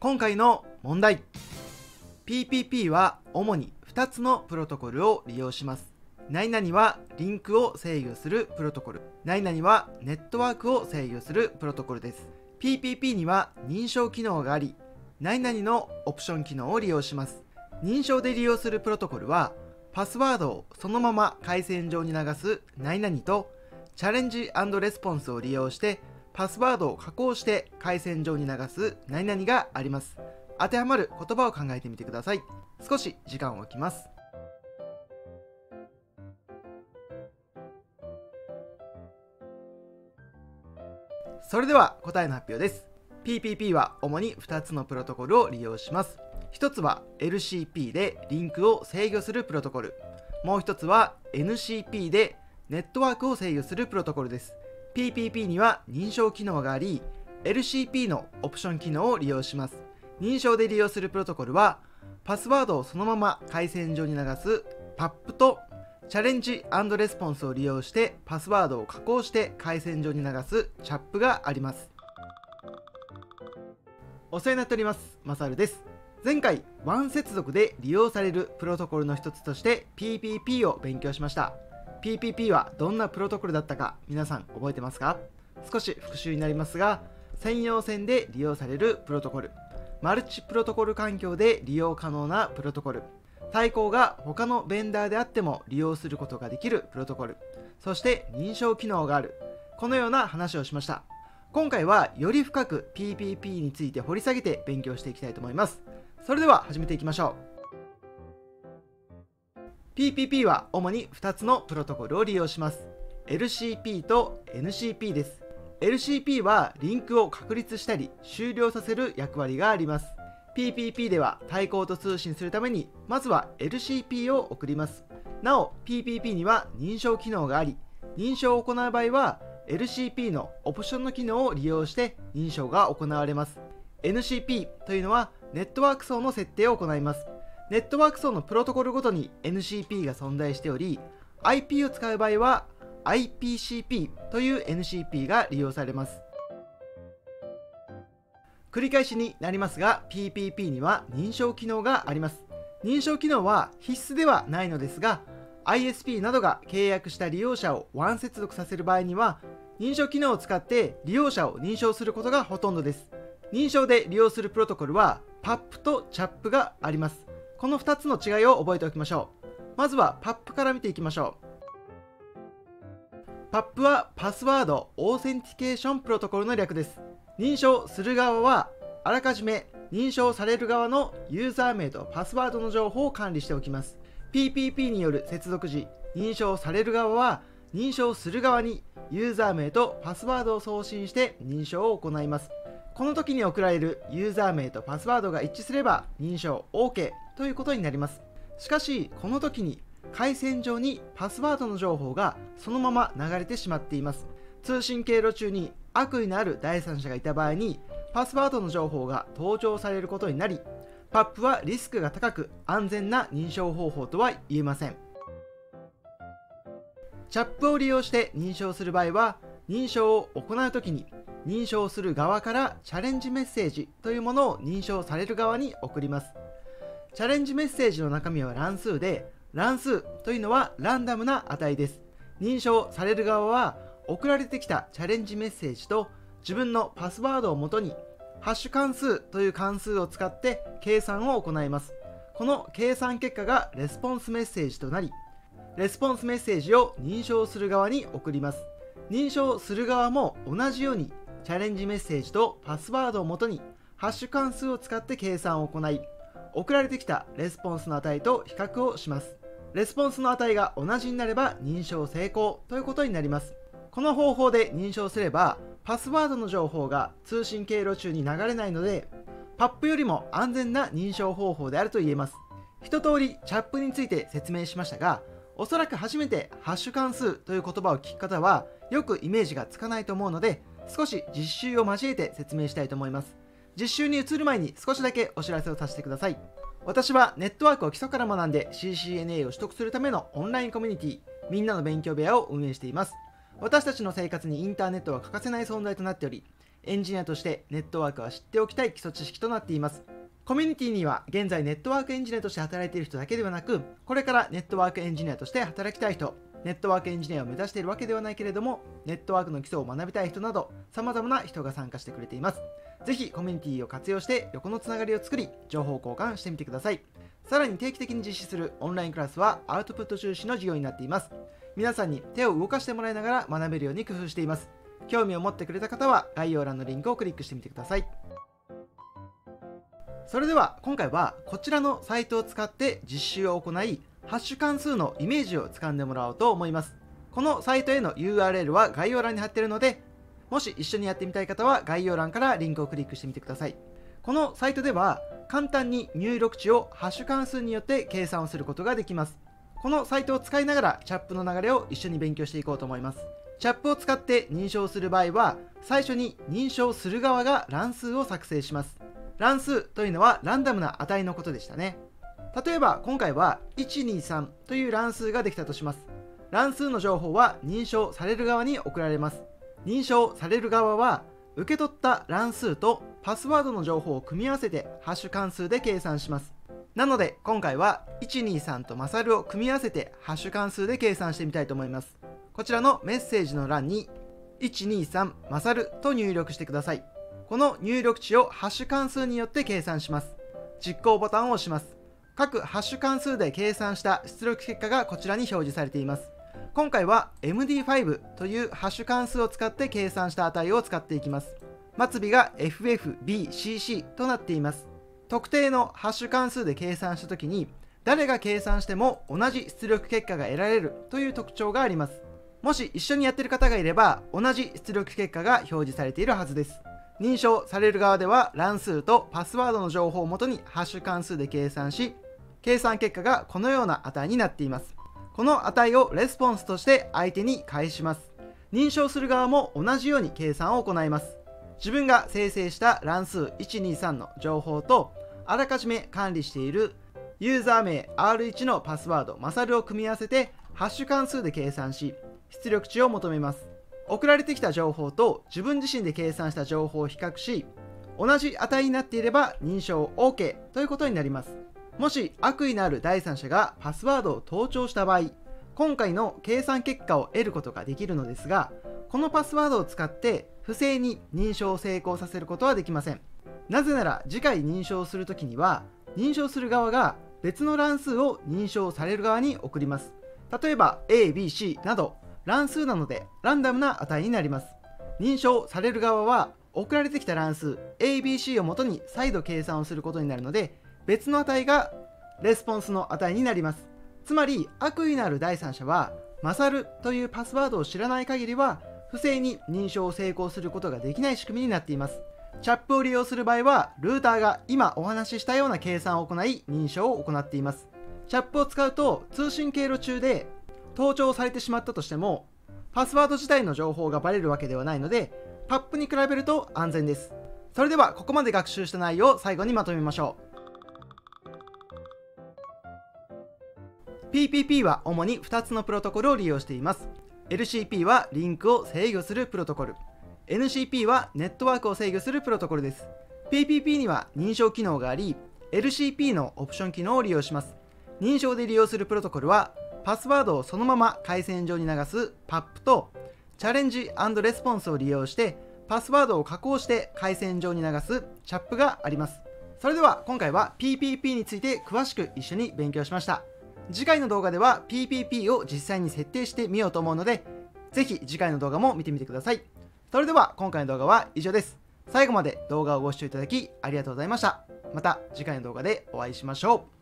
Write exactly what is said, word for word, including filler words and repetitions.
今回の問題。 ピーピーピー は主にふたつのプロトコルを利用します。何々はリンクを制御するプロトコル、何々はネットワークを制御するプロトコルです。 ピーピーピー には認証機能があり、何々のオプション機能を利用します。認証で利用するプロトコルは、パスワードをそのまま回線上に流す何々と、チャレンジ&レスポンスを利用してパスワードを加工して回線上に流す何々があります。当てはまる言葉を考えてみてください。少し時間を置きます。それでは答えの発表です。 ピーピーピー は主にふたつのプロトコルを利用します。ひとつは エルシーピー でリンクを制御するプロトコル、もうひとつは エヌシーピー でネットワークを制御するプロトコルです。 ピーピーピー には認証機能があり、 エルシーピー のオプション機能を利用します。認証で利用するプロトコルは、パスワードをそのまま回線上に流す パップ と、チャレンジ&レスポンスを利用してパスワードを加工して回線上に流す チャップ があります。お世話になっております。マサルです。前回ワン接続で利用されるプロトコルの一つとして ピーピーピー を勉強しました。 ピーピーピー はどんなプロトコルだったか皆さん覚えてますか？少し復習になりますが、専用線で利用されるプロトコル、マルチプロトコル環境で利用可能なプロトコル、対抗が他のベンダーであっても利用することができるプロトコル、そして認証機能がある、このような話をしました。今回はより深く ピーピーピー について掘り下げて勉強していきたいと思います。それでは始めていきましょう。 ピーピーピー は主にふたつのプロトコルを利用します。 エルシーピー と エヌシーピー です。 エルシーピー はリンクを確立したり終了させる役割があります。 ピーピーピー では対抗と通信するためにまずは エルシーピー を送ります。なお ピーピーピー には認証機能があり、認証を行う場合は エルシーピー のオプションの機能を利用して認証が行われます。 エヌシーピー というのはネットワーク層の設定を行います。ネットワーク層のプロトコルごとに エヌシーピー が存在しており、 アイピー を使う場合は アイピーシーピー という エヌシーピー が利用されます。繰り返しになりますが、 ピーピーピー には認証機能があります。認証機能は必須ではないのですが、 アイエスピー などが契約した利用者をワン接続させる場合には、認証機能を使って利用者を認証することがほとんどです。認証で利用するプロトコルは パップ と チャップ があります。このふたつの違いを覚えておきましょう。まずは パップ から見ていきましょう。 パップ はパスワードオーセンティケーションプロトコルの略です。認証する側はあらかじめ認証される側のユーザー名とパスワードの情報を管理しておきます。 ピーピーピー による接続時、認証される側は認証する側にユーザー名とパスワードを送信して認証を行います。この時に送られるユーザー名とパスワードが一致すれば認証 オーケー ということになります。しかしこの時に回線上にパスワードの情報がそのまま流れてしまっています。通信経路中に悪意のある第三者がいた場合にパスワードの情報が盗聴されることになり、 パップ はリスクが高く安全な認証方法とは言えません。 チャップ を利用して認証する場合は、認証を行うときに認証する側からチャレンジメッセージというものを認証される側に送ります。チャレンジメッセージの中身は乱数で、乱数というのはランダムな値です。認証される側は送られてきたチャレンジメッセージと自分のパスワードをもとにハッシュ関数という関数を使って計算を行います。この計算結果がレスポンスメッセージとなり、レスポンスメッセージを認証する側に送ります。認証する側も同じようにチャレンジメッセージとパスワードをもとにハッシュ関数を使って計算を行い、送られてきたレスポンスの値と比較をします。レスポンスの値が同じになれば認証成功ということになります。この方法で認証すればパスワードの情報が通信経路中に流れないので、 パップ よりも安全な認証方法であると言えます。一通り チャップ について説明しましたが、おそらく初めてハッシュ関数という言葉を聞く方はよくイメージがつかないと思うので、少し実習を交えて説明したいと思います。実習に移る前に少しだけお知らせをさせてください。私はネットワークを基礎から学んで シーシーエヌエー を取得するためのオンラインコミュニティ、みんなの勉強部屋を運営しています。私たちの生活にインターネットは欠かせない存在となっており、エンジニアとしてネットワークは知っておきたい基礎知識となっています。コミュニティには現在ネットワークエンジニアとして働いている人だけではなく、これからネットワークエンジニアとして働きたい人、ネットワークエンジニアを目指しているわけではないけれども、ネットワークの基礎を学びたい人など、様々な人が参加してくれています。ぜひコミュニティを活用して横のつながりを作り、情報交換してみてください。さらに定期的に実施するオンラインクラスはアウトプット重視の授業になっています。皆さんに手を動かしてもらいながら学べるように工夫しています。興味を持ってくれた方は概要欄のリンクをクリックしてみてください。それでは今回はこちらのサイトを使って実習を行い、ハッシュ関数のイメージをつかんでもらおうと思います。このサイトへの ユーアールエル は概要欄に貼っているので、もし一緒にやってみたい方は概要欄からリンクをクリックしてみてください。このサイトでは簡単に入力値をハッシュ関数によって計算をすることができます。このサイトを使いながら チャップ の流れを一緒に勉強していこうと思います。チャップ を使って認証する場合は、最初に認証する側が乱数を作成します。乱数というのはランダムな値のことでしたね。例えば今回はいちにさんという乱数ができたとします。乱数の情報は認証される側に送られます。認証される側は受け取った乱数とパスワードの情報を組み合わせてハッシュ関数で計算します。なので今回はいちにさんとマサルを組み合わせてハッシュ関数で計算してみたいと思います。こちらのメッセージの欄にいちにさんマサルと入力してください。この入力値をハッシュ関数によって計算します。実行ボタンを押します。各ハッシュ関数で計算した出力結果がこちらに表示されています。今回は エムディーファイブ というハッシュ関数を使って計算した値を使っていきます。末尾が エフエフビーシーシー となっています。特定のハッシュ関数で計算したときに、誰が計算しても同じ出力結果が得られるという特徴があります。もし一緒にやっている方がいれば、同じ出力結果が表示されているはずです。認証される側では乱数とパスワードの情報をもとにハッシュ関数で計算し、計算結果がこのような値になっています。この値をレスポンスとして相手に返します。認証する側も同じように計算を行います。自分が生成した乱数いちにさんの情報と、あらかじめ管理しているユーザー名 アールワン のパスワードマサルを組み合わせてハッシュ関数で計算し、出力値を求めます。送られてきた情報と自分自身で計算した情報を比較し、同じ値になっていれば認証 オーケー ということになります。もし悪意のある第三者がパスワードを盗聴した場合、今回の計算結果を得ることができるのですが、このパスワードを使って不正に認証を成功させることはできません。なぜなら次回認証するときには、認証する側が別の乱数を認証される側に送ります。例えば エービーシー など乱数なのでランダムな値になります。認証される側は送られてきた乱数 エービーシー をもとに再度計算をすることになるので、別の値がレスポンスの値になります。つまり悪意のある第三者はマサルというパスワードを知らない限りは不正に認証を成功することができない仕組みになっています。チャップ を利用する場合はルーターが今お話ししたような計算を行い認証を行っています。チャップ を使うと通信経路中で盗聴されてしまったとしてもパスワード自体の情報がバレるわけではないので パップ に比べると安全です。それではここまで学習した内容を最後にまとめましょう。ピーピーピー は主にふたつのプロトコルを利用しています。エルシーピー はリンクを制御するプロトコル。エヌシーピー はネットワークを制御するプロトコルです。ピーピーピー には認証機能があり、エルシーピー のオプション機能を利用します。認証で利用するプロトコルは、パスワードをそのまま回線上に流す パップ と、チャレンジ&レスポンスを利用して、パスワードを加工して回線上に流す チャップ があります。それでは今回は ピーピーピー について詳しく一緒に勉強しました。次回の動画では ピーピーピー を実際に設定してみようと思うので、ぜひ次回の動画も見てみてください。それでは今回の動画は以上です。最後まで動画をご視聴いただきありがとうございました。また次回の動画でお会いしましょう。